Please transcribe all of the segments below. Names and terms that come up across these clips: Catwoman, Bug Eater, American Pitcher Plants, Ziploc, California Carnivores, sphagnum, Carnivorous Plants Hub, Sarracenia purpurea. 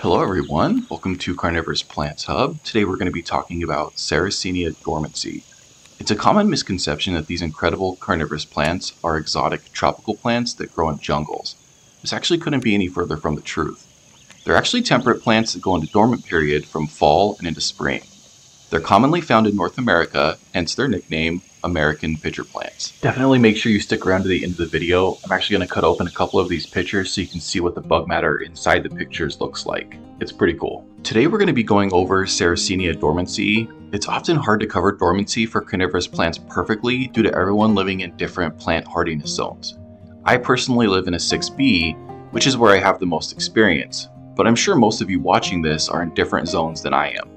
Hello everyone, welcome to Carnivorous Plants Hub. Today we're going to be talking about Sarracenia dormancy. It's a common misconception that these incredible carnivorous plants are exotic tropical plants that grow in jungles. This actually couldn't be any further from the truth. They're actually temperate plants that go into dormant period from fall and into spring. They're commonly found in North America, hence their nickname, American pitcher plants. Definitely make sure you stick around to the end of the video. I'm actually going to cut open a couple of these pictures so you can see what the bug matter inside the pictures looks like. It's pretty cool. Today we're going to be going over Sarracenia dormancy. It's often hard to cover dormancy for carnivorous plants perfectly due to everyone living in different plant hardiness zones. I personally live in a 6B, which is where I have the most experience, but I'm sure most of you watching this are in different zones than I am.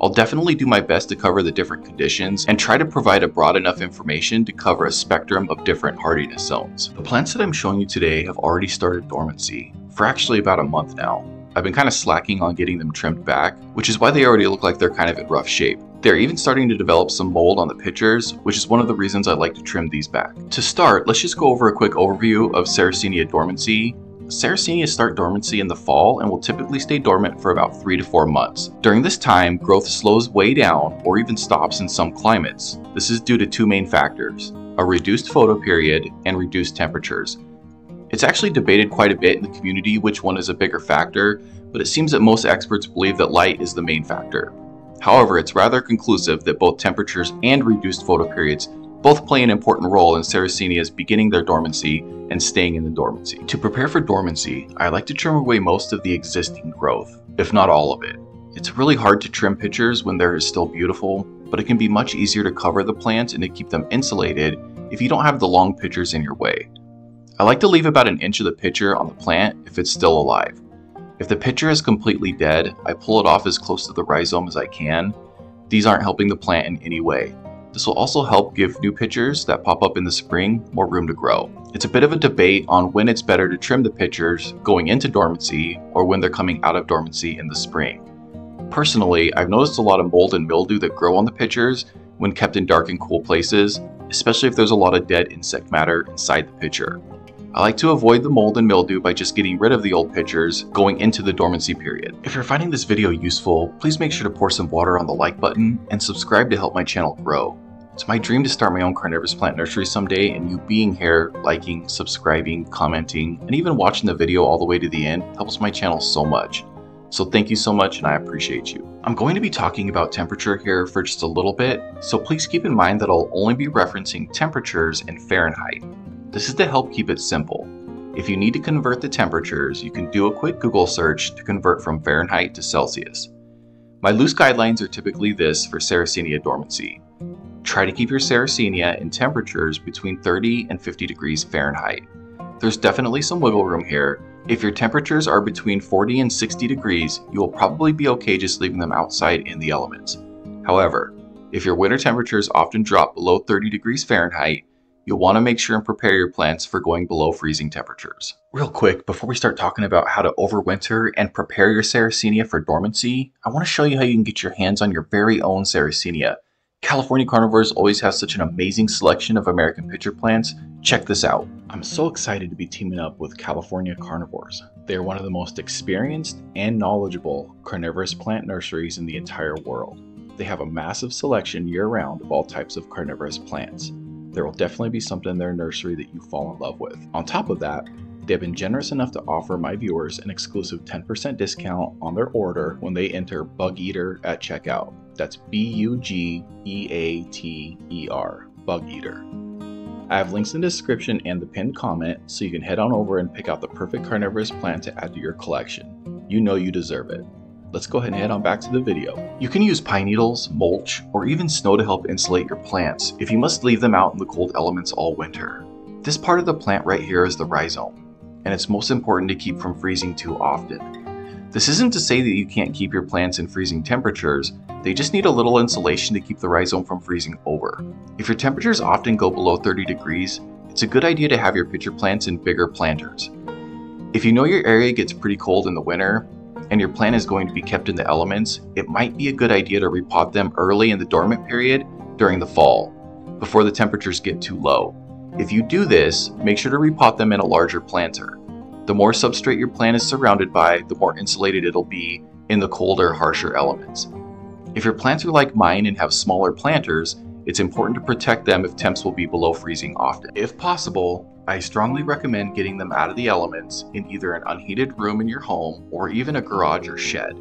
I'll definitely do my best to cover the different conditions and try to provide a broad enough information to cover a spectrum of different hardiness zones. The plants that I'm showing you today have already started dormancy for actually about a month now. I've been kind of slacking on getting them trimmed back, which is why they already look like they're kind of in rough shape. They're even starting to develop some mold on the pictures, which is one of the reasons I like to trim these back. To start, let's just go over a quick overview of Sarracenia dormancy. Sarracenia start dormancy in the fall and will typically stay dormant for about 3 to 4 months. During this time, growth slows way down or even stops in some climates. This is due to two main factors, a reduced photoperiod and reduced temperatures. It's actually debated quite a bit in the community which one is a bigger factor, but it seems that most experts believe that light is the main factor. However, it's rather conclusive that both temperatures and reduced photoperiods both play an important role in Sarracenia's beginning their dormancy and staying in the dormancy. To prepare for dormancy, I like to trim away most of the existing growth, if not all of it. It's really hard to trim pitchers when they're still beautiful, but it can be much easier to cover the plants and to keep them insulated if you don't have the long pitchers in your way. I like to leave about an inch of the pitcher on the plant if it's still alive. If the pitcher is completely dead, I pull it off as close to the rhizome as I can. These aren't helping the plant in any way. This will also help give new pitchers that pop up in the spring more room to grow. It's a bit of a debate on when it's better to trim the pitchers going into dormancy or when they're coming out of dormancy in the spring. Personally, I've noticed a lot of mold and mildew that grow on the pitchers when kept in dark and cool places, especially if there's a lot of dead insect matter inside the pitcher. I like to avoid the mold and mildew by just getting rid of the old pitchers going into the dormancy period. If you're finding this video useful, please make sure to pour some water on the like button and subscribe to help my channel grow. It's my dream to start my own carnivorous plant nursery someday, and you being here, liking, subscribing, commenting, and even watching the video all the way to the end helps my channel so much. So thank you so much and I appreciate you. I'm going to be talking about temperature here for just a little bit, so please keep in mind that I'll only be referencing temperatures in Fahrenheit. This is to help keep it simple. If you need to convert the temperatures, you can do a quick Google search to convert from Fahrenheit to Celsius. My loose guidelines are typically this for Sarracenia dormancy. Try to keep your Sarracenia in temperatures between 30 and 50 degrees Fahrenheit. There's definitely some wiggle room here. If your temperatures are between 40 and 60 degrees, you will probably be okay just leaving them outside in the elements. However, if your winter temperatures often drop below 30 degrees Fahrenheit, you'll want to make sure and prepare your plants for going below freezing temperatures. Real quick, before we start talking about how to overwinter and prepare your Sarracenia for dormancy, I want to show you how you can get your hands on your very own Sarracenia. California Carnivores always has such an amazing selection of American pitcher plants. Check this out. I'm so excited to be teaming up with California Carnivores. They are one of the most experienced and knowledgeable carnivorous plant nurseries in the entire world. They have a massive selection year-round of all types of carnivorous plants. There will definitely be something in their nursery that you fall in love with. On top of that, they have been generous enough to offer my viewers an exclusive 10% discount on their order when they enter Bug Eater at checkout. That's B-U-G-E-A-T-E-R, Bug Eater. I have links in the description and the pinned comment, so you can head on over and pick out the perfect carnivorous plant to add to your collection. You know you deserve it. Let's go ahead and head on back to the video. You can use pine needles, mulch, or even snow to help insulate your plants if you must leave them out in the cold elements all winter. This part of the plant right here is the rhizome, and it's most important to keep from freezing too often. This isn't to say that you can't keep your plants in freezing temperatures, they just need a little insulation to keep the rhizome from freezing over. If your temperatures often go below 30 degrees, it's a good idea to have your pitcher plants in bigger planters. If you know your area gets pretty cold in the winter, and your plant is going to be kept in the elements, it might be a good idea to repot them early in the dormant period during the fall, before the temperatures get too low. If you do this, make sure to repot them in a larger planter. The more substrate your plant is surrounded by, the more insulated it'll be in the colder, harsher elements. If your plants are like mine and have smaller planters, it's important to protect them if temps will be below freezing often. If possible, I strongly recommend getting them out of the elements in either an unheated room in your home or even a garage or shed.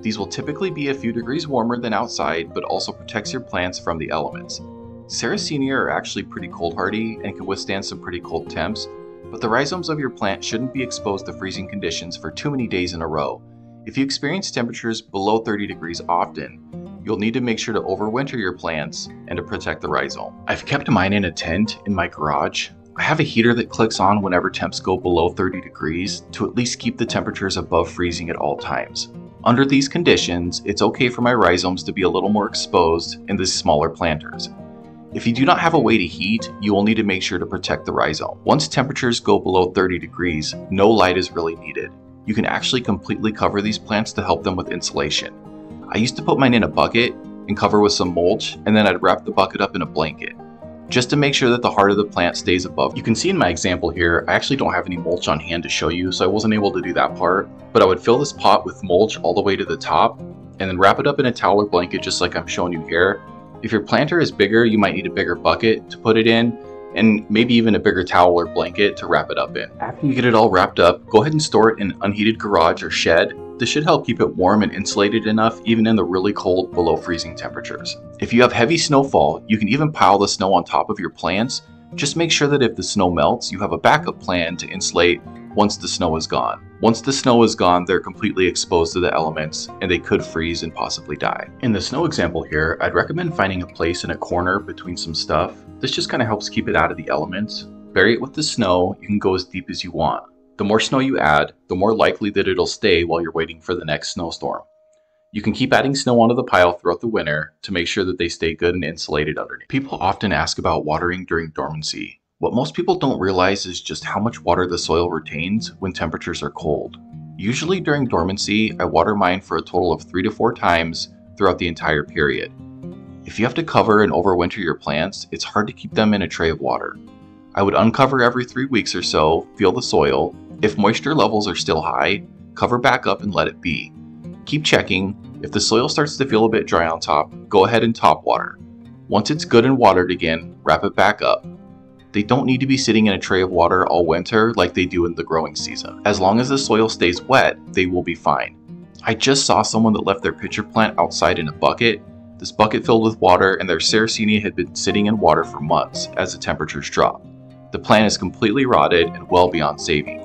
These will typically be a few degrees warmer than outside, but also protects your plants from the elements. Sarracenia are actually pretty cold hardy and can withstand some pretty cold temps, but the rhizomes of your plant shouldn't be exposed to freezing conditions for too many days in a row. If you experience temperatures below 30 degrees often, you'll need to make sure to overwinter your plants and to protect the rhizome. I've kept mine in a tent in my garage. I have a heater that clicks on whenever temps go below 30 degrees to at least keep the temperatures above freezing at all times. Under these conditions, it's okay for my rhizomes to be a little more exposed in the smaller planters. If you do not have a way to heat, you will need to make sure to protect the rhizome. Once temperatures go below 30 degrees, no light is really needed. You can actually completely cover these plants to help them with insulation. I used to put mine in a bucket and cover with some mulch, and then I'd wrap the bucket up in a blanket, just to make sure that the heart of the plant stays above. You can see in my example here, I actually don't have any mulch on hand to show you, so I wasn't able to do that part, but I would fill this pot with mulch all the way to the top and then wrap it up in a towel or blanket just like I'm showing you here. If your planter is bigger, you might need a bigger bucket to put it in and maybe even a bigger towel or blanket to wrap it up in. After you get it all wrapped up, go ahead and store it in an unheated garage or shed. This should help keep it warm and insulated enough even in the really cold below freezing temperatures. If you have heavy snowfall, you can even pile the snow on top of your plants. Just make sure that if the snow melts, you have a backup plan to insulate once the snow is gone. Once the snow is gone, they're completely exposed to the elements and they could freeze and possibly die. In the snow example here, I'd recommend finding a place in a corner between some stuff. This just kind of helps keep it out of the elements. Bury it with the snow. You can go as deep as you want. The more snow you add, the more likely that it'll stay while you're waiting for the next snowstorm. You can keep adding snow onto the pile throughout the winter to make sure that they stay good and insulated underneath. People often ask about watering during dormancy. What most people don't realize is just how much water the soil retains when temperatures are cold. Usually during dormancy, I water mine for a total of 3 to 4 times throughout the entire period. If you have to cover and overwinter your plants, it's hard to keep them in a tray of water. I would uncover every 3 weeks or so, feel the soil. If moisture levels are still high, cover back up and let it be. Keep checking. If the soil starts to feel a bit dry on top, go ahead and top water. Once it's good and watered again, wrap it back up. They don't need to be sitting in a tray of water all winter like they do in the growing season. As long as the soil stays wet, they will be fine. I just saw someone that left their pitcher plant outside in a bucket. This bucket filled with water, and their Sarracenia had been sitting in water for months as the temperatures dropped. The plant is completely rotted and well beyond saving.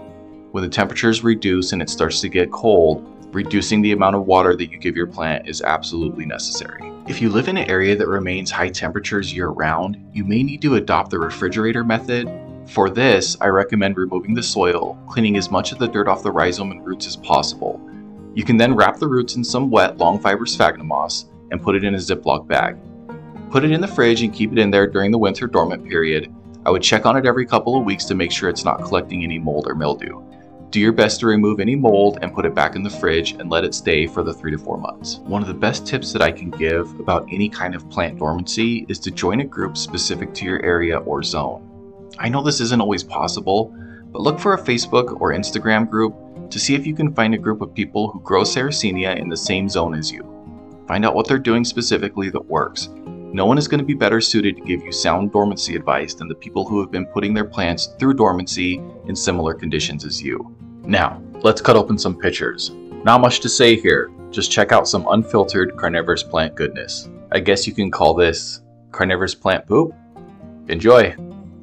When the temperatures reduce and it starts to get cold, reducing the amount of water that you give your plant is absolutely necessary. If you live in an area that remains high temperatures year-round, you may need to adopt the refrigerator method. For this, I recommend removing the soil, cleaning as much of the dirt off the rhizome and roots as possible. You can then wrap the roots in some wet, long fiber sphagnum moss and put it in a Ziploc bag. Put it in the fridge and keep it in there during the winter dormant period. I would check on it every couple of weeks to make sure it's not collecting any mold or mildew. Do your best to remove any mold and put it back in the fridge and let it stay for the 3 to 4 months. One of the best tips that I can give about any kind of plant dormancy is to join a group specific to your area or zone. I know this isn't always possible, but look for a Facebook or Instagram group to see if you can find a group of people who grow Sarracenia in the same zone as you. Find out what they're doing specifically that works. No one is going to be better suited to give you sound dormancy advice than the people who have been putting their plants through dormancy in similar conditions as you. Now, let's cut open some pictures. Not much to say here, just check out some unfiltered carnivorous plant goodness. I guess you can call this carnivorous plant poop. Enjoy!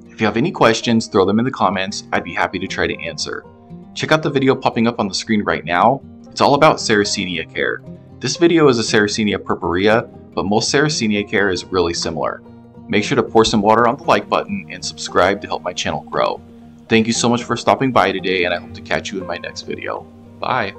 If you have any questions, throw them in the comments. I'd be happy to try to answer. Check out the video popping up on the screen right now. It's all about Sarracenia care. This video is a Sarracenia purpurea, but most Sarracenia care is really similar. Make sure to pour some water on the like button and subscribe to help my channel grow. Thank you so much for stopping by today, and I hope to catch you in my next video. Bye!